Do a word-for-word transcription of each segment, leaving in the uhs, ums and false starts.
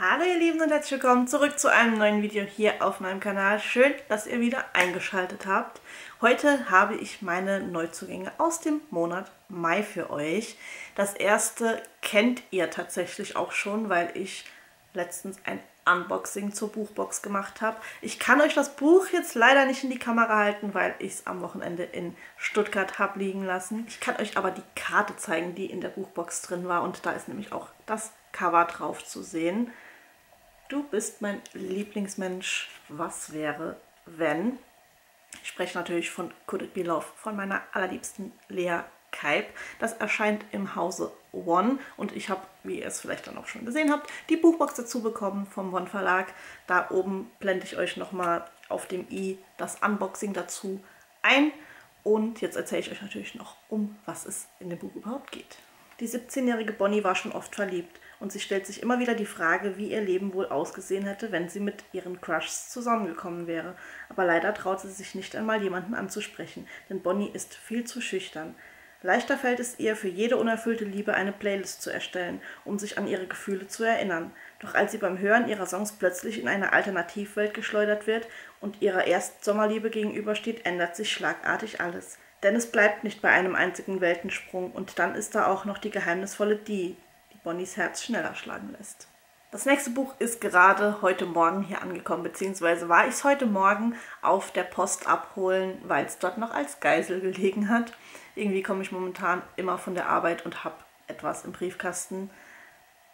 Hallo ihr Lieben und herzlich willkommen zurück zu einem neuen Video hier auf meinem Kanal. Schön, dass ihr wieder eingeschaltet habt. Heute habe ich meine Neuzugänge aus dem Monat Mai für euch. Das erste kennt ihr tatsächlich auch schon, weil ich letztens ein Unboxing zur Buchbox gemacht habe. Ich kann euch das Buch jetzt leider nicht in die Kamera halten, weil ich es am Wochenende in Stuttgart habe liegen lassen. Ich kann euch aber die Karte zeigen, die in der Buchbox drin war, und da ist nämlich auch das Cover drauf zu sehen. Du bist mein Lieblingsmensch, was wäre, wenn? Ich spreche natürlich von Could It Be Love, von meiner allerliebsten Lea Kaipe. Das erscheint im Hause One und ich habe, wie ihr es vielleicht dann auch schon gesehen habt, die Buchbox dazu bekommen vom One Verlag. Da oben blende ich euch nochmal auf dem i das Unboxing dazu ein. Und jetzt erzähle ich euch natürlich noch, um was es in dem Buch überhaupt geht. Die siebzehnjährige Bonnie war schon oft verliebt. Und sie stellt sich immer wieder die Frage, wie ihr Leben wohl ausgesehen hätte, wenn sie mit ihren Crushs zusammengekommen wäre. Aber leider traut sie sich nicht einmal, jemanden anzusprechen, denn Bonnie ist viel zu schüchtern. Leichter fällt es ihr, für jede unerfüllte Liebe eine Playlist zu erstellen, um sich an ihre Gefühle zu erinnern. Doch als sie beim Hören ihrer Songs plötzlich in eine Alternativwelt geschleudert wird und ihrer Erstsommerliebe gegenübersteht, ändert sich schlagartig alles. Denn es bleibt nicht bei einem einzigen Weltensprung, und dann ist da auch noch die geheimnisvolle Dee, Bonnies Herz schneller schlagen lässt. Das nächste Buch ist gerade heute Morgen hier angekommen, beziehungsweise war ich es heute Morgen auf der Post abholen, weil es dort noch als Geisel gelegen hat. Irgendwie komme ich momentan immer von der Arbeit und habe etwas im Briefkasten,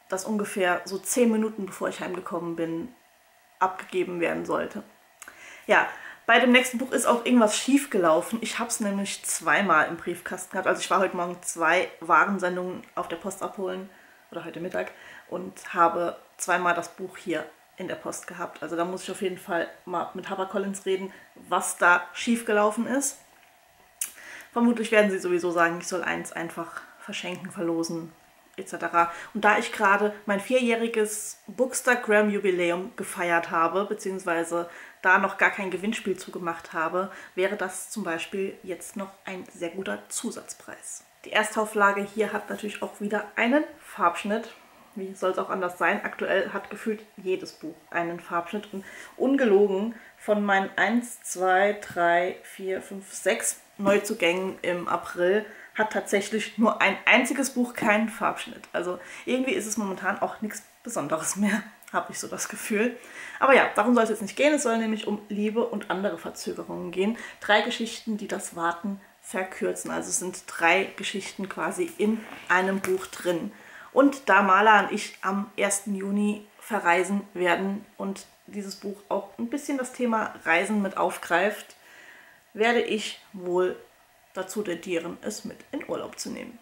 das ungefähr so zehn Minuten bevor ich heimgekommen bin, abgegeben werden sollte. Ja, bei dem nächsten Buch ist auch irgendwas schief gelaufen. Ich habe es nämlich zweimal im Briefkasten gehabt. Also ich war heute Morgen zwei Warensendungen auf der Post abholen, oder heute Mittag, und habe zweimal das Buch hier in der Post gehabt. Also da muss ich auf jeden Fall mal mit HarperCollins reden, was da schiefgelaufen ist. Vermutlich werden sie sowieso sagen, ich soll eins einfach verschenken, verlosen et cetera. Und da ich gerade mein vierjähriges Bookstagram-Jubiläum gefeiert habe, beziehungsweise da noch gar kein Gewinnspiel zugemacht habe, wäre das zum Beispiel jetzt noch ein sehr guter Zusatzpreis. Die Erstauflage hier hat natürlich auch wieder einen Farbschnitt. Wie soll es auch anders sein? Aktuell hat gefühlt jedes Buch einen Farbschnitt. Und ungelogen, von meinen eins, zwei, drei, vier, fünf, sechs Neuzugängen im April hat tatsächlich nur ein einziges Buch keinen Farbschnitt. Also irgendwie ist es momentan auch nichts Besonderes mehr, habe ich so das Gefühl. Aber ja, darum soll es jetzt nicht gehen. Es soll nämlich um Liebe und andere Verzögerungen gehen. Drei Geschichten, die das Warten verkürzen. Also es sind drei Geschichten quasi in einem Buch drin. Und da Maler und ich am ersten Juni verreisen werden und dieses Buch auch ein bisschen das Thema Reisen mit aufgreift, werde ich wohl dazu tendieren, es mit in Urlaub zu nehmen.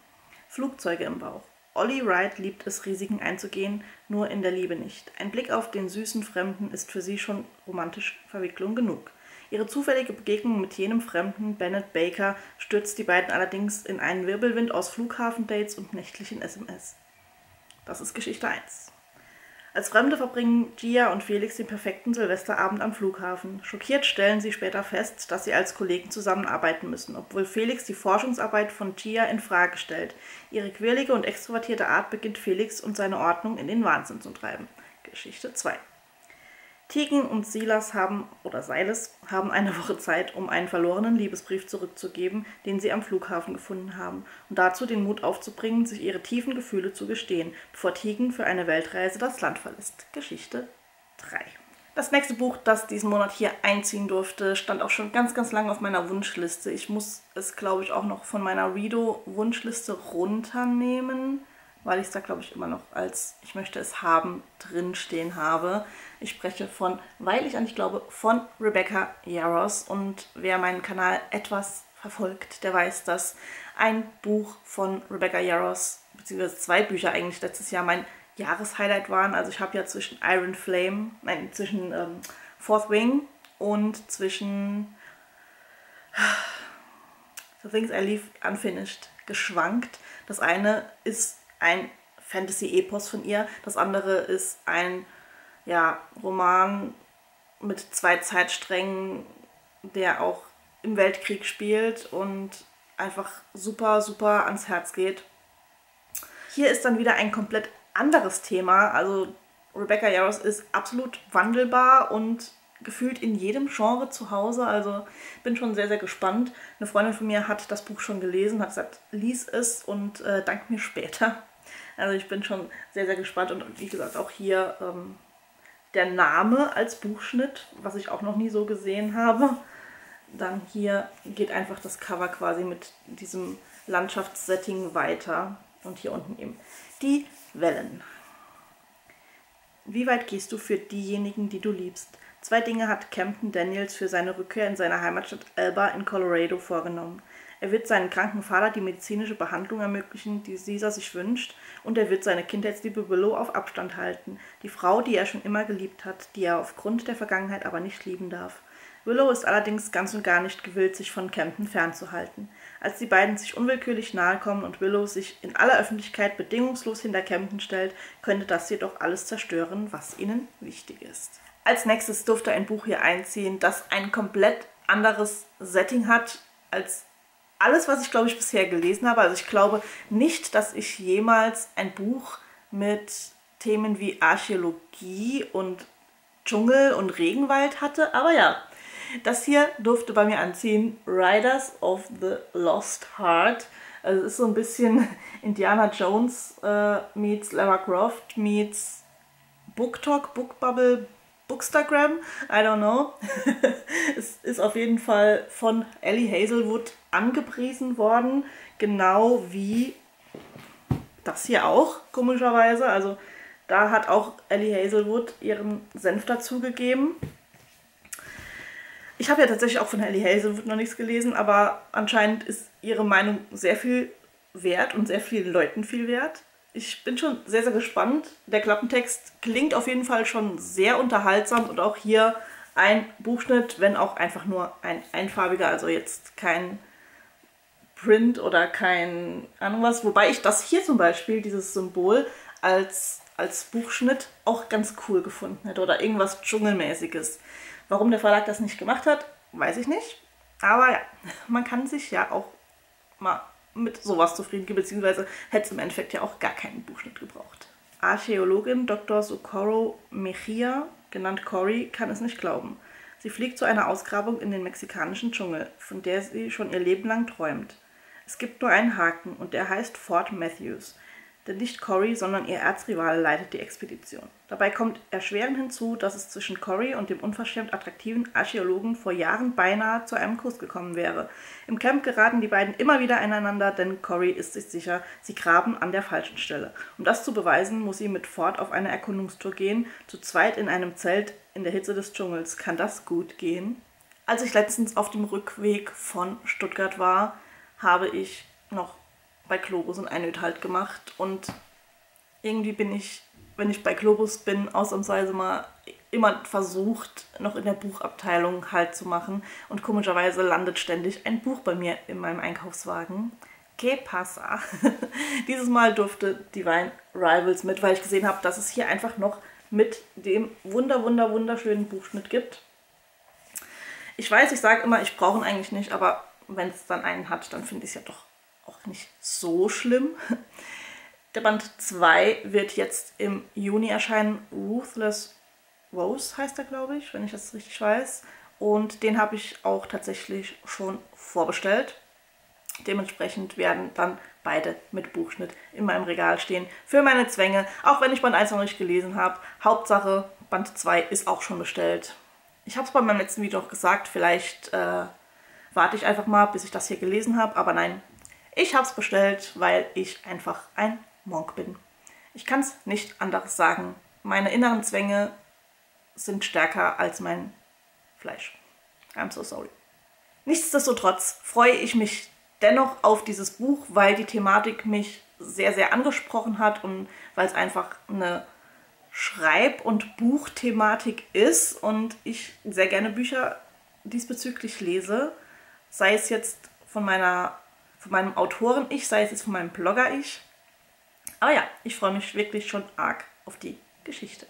Flugzeuge im Bauch. Ollie Wright liebt es, Risiken einzugehen, nur in der Liebe nicht. Ein Blick auf den süßen Fremden ist für sie schon romantische Verwicklung genug. Ihre zufällige Begegnung mit jenem Fremden, Bennett Baker, stürzt die beiden allerdings in einen Wirbelwind aus Flughafendates und nächtlichen S M S. Das ist Geschichte eins. Als Fremde verbringen Gia und Felix den perfekten Silvesterabend am Flughafen. Schockiert stellen sie später fest, dass sie als Kollegen zusammenarbeiten müssen, obwohl Felix die Forschungsarbeit von Gia in Frage stellt. Ihre quirlige und extrovertierte Art beginnt Felix und seine Ordnung in den Wahnsinn zu treiben. Geschichte zwei. Tegan und Silas haben, oder Silas, haben eine Woche Zeit, um einen verlorenen Liebesbrief zurückzugeben, den sie am Flughafen gefunden haben, und dazu den Mut aufzubringen, sich ihre tiefen Gefühle zu gestehen, bevor Tegan für eine Weltreise das Land verlässt. Geschichte drei. Das nächste Buch, das diesen Monat hier einziehen durfte, stand auch schon ganz, ganz lange auf meiner Wunschliste. Ich muss es, glaube ich, auch noch von meiner Redo-Wunschliste runternehmen, weil ich es da, glaube ich, immer noch als Ich möchte es haben drinstehen habe. Ich spreche von Weil ich an dich glaube von Rebecca Yarros, und wer meinen Kanal etwas verfolgt, der weiß, dass ein Buch von Rebecca Yarros, beziehungsweise zwei Bücher eigentlich letztes Jahr mein Jahreshighlight waren. Also ich habe ja zwischen Iron Flame, nein, zwischen ähm, Fourth Wing und zwischen The Things I Leave Unfinished geschwankt. Das eine ist ein Fantasy-Epos von ihr, das andere ist ein ja, Roman mit zwei Zeitsträngen, der auch im Weltkrieg spielt und einfach super, super ans Herz geht. Hier ist dann wieder ein komplett anderes Thema, also Rebecca Yarros ist absolut wandelbar und gefühlt in jedem Genre zu Hause. Also bin schon sehr, sehr gespannt. Eine Freundin von mir hat das Buch schon gelesen, hat gesagt, lies es und äh, dank mir später. Also ich bin schon sehr, sehr gespannt und wie gesagt auch hier ähm, der Name als Buchschnitt, was ich auch noch nie so gesehen habe. Dann hier geht einfach das Cover quasi mit diesem Landschaftssetting weiter und hier unten eben die Wellen. Wie weit gehst du für diejenigen, die du liebst? Zwei Dinge hat Kempten Daniels für seine Rückkehr in seine Heimatstadt Elba in Colorado vorgenommen. Er wird seinem kranken Vater die medizinische Behandlung ermöglichen, die Caesar sich wünscht, und er wird seine Kindheitsliebe Willow auf Abstand halten, die Frau, die er schon immer geliebt hat, die er aufgrund der Vergangenheit aber nicht lieben darf. Willow ist allerdings ganz und gar nicht gewillt, sich von Kempten fernzuhalten. Als die beiden sich unwillkürlich nahe kommen und Willow sich in aller Öffentlichkeit bedingungslos hinter Kempten stellt, könnte das jedoch alles zerstören, was ihnen wichtig ist. Als nächstes durfte ein Buch hier einziehen, das ein komplett anderes Setting hat als alles, was ich, glaube ich, bisher gelesen habe. Also ich glaube nicht, dass ich jemals ein Buch mit Themen wie Archäologie und Dschungel und Regenwald hatte, aber ja. Das hier durfte bei mir anziehen, Riders of the Lost Heart. Also es ist so ein bisschen Indiana Jones äh, meets Lara Croft meets Book Talk, Book Bubble, Bookstagram, I don't know. Es ist auf jeden Fall von Ellie Hazelwood angepriesen worden, genau wie das hier auch, komischerweise. Also da hat auch Ellie Hazelwood ihren Senf dazugegeben. Ich habe ja tatsächlich auch von Ellie Hazelwood noch nichts gelesen, aber anscheinend ist ihre Meinung sehr viel wert und sehr vielen Leuten viel wert. Ich bin schon sehr, sehr gespannt. Der Klappentext klingt auf jeden Fall schon sehr unterhaltsam und auch hier ein Buchschnitt, wenn auch einfach nur ein einfarbiger, also jetzt kein Print oder kein Ahnung was. Wobei ich das hier zum Beispiel, dieses Symbol, als, als Buchschnitt auch ganz cool gefunden hätte oder irgendwas Dschungelmäßiges. Warum der Verlag das nicht gemacht hat, weiß ich nicht. Aber ja, man kann sich ja auch mal mit sowas zufrieden geben, beziehungsweise hätte es im Endeffekt ja auch gar keinen Buchschnitt gebraucht. Archäologin Doktor Socorro Mejia, genannt Cory, kann es nicht glauben. Sie fliegt zu einer Ausgrabung in den mexikanischen Dschungel, von der sie schon ihr Leben lang träumt. Es gibt nur einen Haken und der heißt Ford Matthews. Denn nicht Cory, sondern ihr Erzrivale leitet die Expedition. Dabei kommt erschwerend hinzu, dass es zwischen Cory und dem unverschämt attraktiven Archäologen vor Jahren beinahe zu einem Kuss gekommen wäre. Im Camp geraten die beiden immer wieder aneinander, denn Cory ist sich sicher, sie graben an der falschen Stelle. Um das zu beweisen, muss sie mit Ford auf eine Erkundungstour gehen, zu zweit in einem Zelt in der Hitze des Dschungels. Kann das gut gehen? Als ich letztens auf dem Rückweg von Stuttgart war, habe ich noch bei Globus und Einöd halt gemacht und irgendwie bin ich, wenn ich bei Globus bin, ausnahmsweise mal immer versucht, noch in der Buchabteilung halt zu machen und komischerweise landet ständig ein Buch bei mir in meinem Einkaufswagen. Que pasa? Dieses Mal durfte Divine Rivals mit, weil ich gesehen habe, dass es hier einfach noch mit dem wunder, wunder, wunderschönen Buchschnitt gibt. Ich weiß, ich sage immer, ich brauche ihn eigentlich nicht, aber wenn es dann einen hat, dann finde ich es ja doch auch nicht so schlimm. Der Band zwei wird jetzt im Juni erscheinen. Ruthless Rose heißt er, glaube ich, wenn ich das richtig weiß. Und den habe ich auch tatsächlich schon vorbestellt. Dementsprechend werden dann beide mit Buchschnitt in meinem Regal stehen. Für meine Zwänge, auch wenn ich Band eins noch nicht gelesen habe. Hauptsache, Band zwei ist auch schon bestellt. Ich habe es bei meinem letzten Video auch gesagt, vielleicht äh, warte ich einfach mal, bis ich das hier gelesen habe. Aber nein, ich habe es bestellt, weil ich einfach ein Monk bin. Ich kann es nicht anderes sagen. Meine inneren Zwänge sind stärker als mein Fleisch. I'm so sorry. Nichtsdestotrotz freue ich mich dennoch auf dieses Buch, weil die Thematik mich sehr, sehr angesprochen hat und weil es einfach eine Schreib- und Buchthematik ist und ich sehr gerne Bücher diesbezüglich lese, sei es jetzt von meiner von meinem Autoren-Ich, sei es jetzt von meinem Blogger-Ich. Aber ja, ich freue mich wirklich schon arg auf die Geschichte.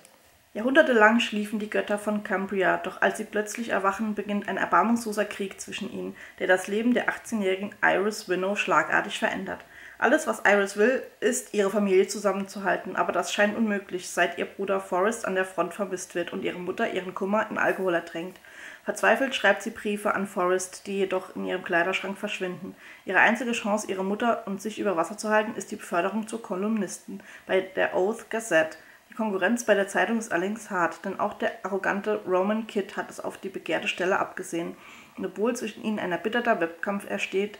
Jahrhundertelang schliefen die Götter von Cambria, doch als sie plötzlich erwachen, beginnt ein erbarmungsloser Krieg zwischen ihnen, der das Leben der achtzehnjährigen Iris Winnow schlagartig verändert. Alles, was Iris will, ist, ihre Familie zusammenzuhalten, aber das scheint unmöglich, seit ihr Bruder Forrest an der Front vermisst wird und ihre Mutter ihren Kummer in Alkohol ertränkt. Verzweifelt schreibt sie Briefe an Forrest, die jedoch in ihrem Kleiderschrank verschwinden. Ihre einzige Chance, ihre Mutter und sich über Wasser zu halten, ist die Beförderung zur Kolumnistin bei der Oath Gazette. Die Konkurrenz bei der Zeitung ist allerdings hart, denn auch der arrogante Roman Kitt hat es auf die begehrte Stelle abgesehen. Und obwohl zwischen ihnen ein erbitterter Wettkampf entsteht,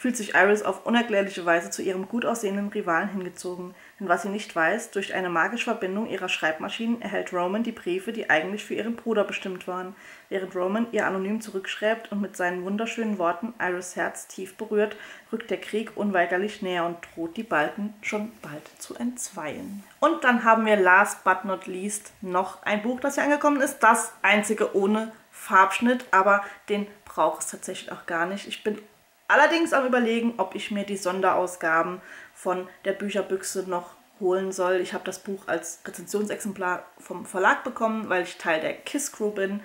fühlt sich Iris auf unerklärliche Weise zu ihrem gut aussehenden Rivalen hingezogen. Denn was sie nicht weiß, durch eine magische Verbindung ihrer Schreibmaschinen erhält Roman die Briefe, die eigentlich für ihren Bruder bestimmt waren. Während Roman ihr anonym zurückschreibt und mit seinen wunderschönen Worten Iris' Herz tief berührt, rückt der Krieg unweigerlich näher und droht die Balken schon bald zu entzweien. Und dann haben wir last but not least noch ein Buch, das hier angekommen ist. Das einzige ohne Farbschnitt, aber den braucht es tatsächlich auch gar nicht. Ich bin allerdings am Überlegen, ob ich mir die Sonderausgaben von der Bücherbüchse noch holen soll. Ich habe das Buch als Rezensionsexemplar vom Verlag bekommen, weil ich Teil der Kiss Crew bin.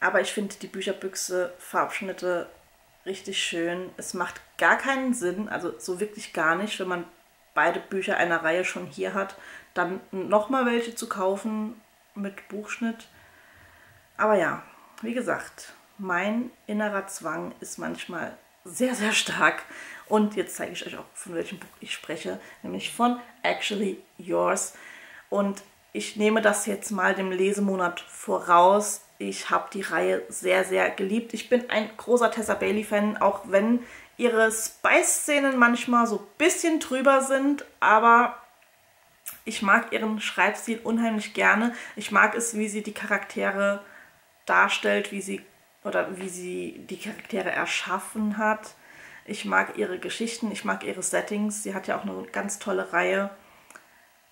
Aber ich finde die Bücherbüchse, Farbschnitte richtig schön. Es macht gar keinen Sinn, also so wirklich gar nicht, wenn man beide Bücher einer Reihe schon hier hat, dann nochmal welche zu kaufen mit Buchschnitt. Aber ja, wie gesagt, mein innerer Zwang ist manchmal sehr, sehr stark. Und jetzt zeige ich euch auch, von welchem Buch ich spreche, nämlich von Actually Yours. Und ich nehme das jetzt mal dem Lesemonat voraus. Ich habe die Reihe sehr, sehr geliebt. Ich bin ein großer Tessa Bailey-Fan, auch wenn ihre Spice-Szenen manchmal so ein bisschen drüber sind, aber ich mag ihren Schreibstil unheimlich gerne. Ich mag es, wie sie die Charaktere darstellt, wie sie oder wie sie die Charaktere erschaffen hat. Ich mag ihre Geschichten, ich mag ihre Settings. Sie hat ja auch eine ganz tolle Reihe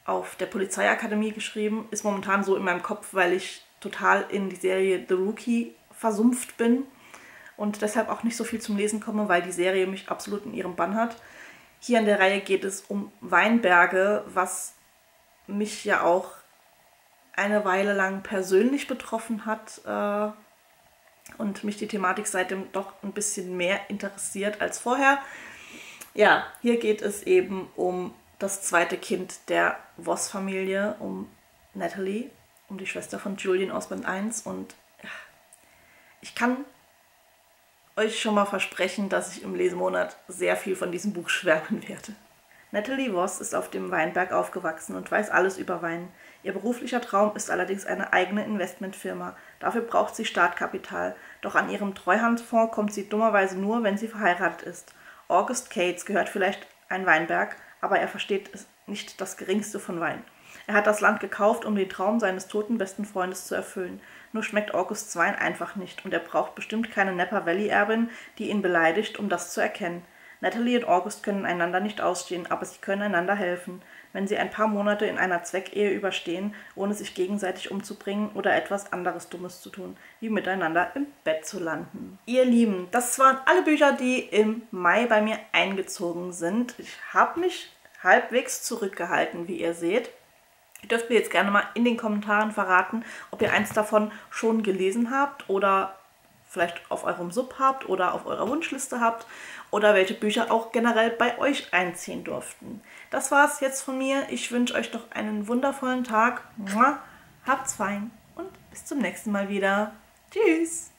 auf der Polizeiakademie geschrieben. Ist momentan so in meinem Kopf, weil ich total in die Serie The Rookie versumpft bin und deshalb auch nicht so viel zum Lesen komme, weil die Serie mich absolut in ihrem Bann hat. Hier in der Reihe geht es um Weinberge, was mich ja auch eine Weile lang persönlich betroffen hat, äh, und mich die Thematik seitdem doch ein bisschen mehr interessiert als vorher. Ja, hier geht es eben um das zweite Kind der Voss-Familie, um Natalie, um die Schwester von Julian aus Band eins. Und ja, ich kann euch schon mal versprechen, dass ich im Lesemonat sehr viel von diesem Buch schwärmen werde. Natalie Voss ist auf dem Weinberg aufgewachsen und weiß alles über Wein. Ihr beruflicher Traum ist allerdings eine eigene Investmentfirma. Dafür braucht sie Startkapital. Doch an ihrem Treuhandfonds kommt sie dummerweise nur, wenn sie verheiratet ist. August Cates gehört vielleicht ein Weinberg, aber er versteht nicht das Geringste von Wein. Er hat das Land gekauft, um den Traum seines toten besten Freundes zu erfüllen. Nur schmeckt Augusts Wein einfach nicht und er braucht bestimmt keine Napa Valley-Erbin, die ihn beleidigt, um das zu erkennen. Natalie und August können einander nicht ausstehen, aber sie können einander helfen. Wenn sie ein paar Monate in einer Zweckehe überstehen, ohne sich gegenseitig umzubringen oder etwas anderes Dummes zu tun, wie miteinander im Bett zu landen. Ihr Lieben, das waren alle Bücher, die im Mai bei mir eingezogen sind. Ich habe mich halbwegs zurückgehalten, wie ihr seht. Ihr dürft mir jetzt gerne mal in den Kommentaren verraten, ob ihr eins davon schon gelesen habt oder vielleicht auf eurem Sub habt oder auf eurer Wunschliste habt oder welche Bücher auch generell bei euch einziehen durften. Das war's jetzt von mir. Ich wünsche euch doch einen wundervollen Tag. Mua. Habt's fein und bis zum nächsten Mal wieder. Tschüss!